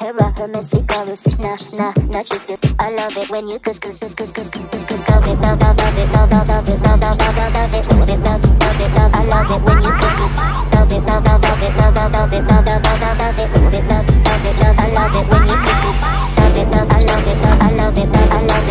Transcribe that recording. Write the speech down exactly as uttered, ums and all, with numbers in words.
Hera, Hermes, Icarus, nah, nah, Narcissus. I love it when you cuz cuz cuz cuz cuz cuz cuz love it, love, love, love it, love, love, love it, love, love, love, love it, love it, love, love it, love. I love it when you cuz cuz love it, love, love, love it, love, love, love it, love, love, love it, love it, love, love it, love. I love it when you cuz cuz love it, love, I love it, love, I love it, love, I love it.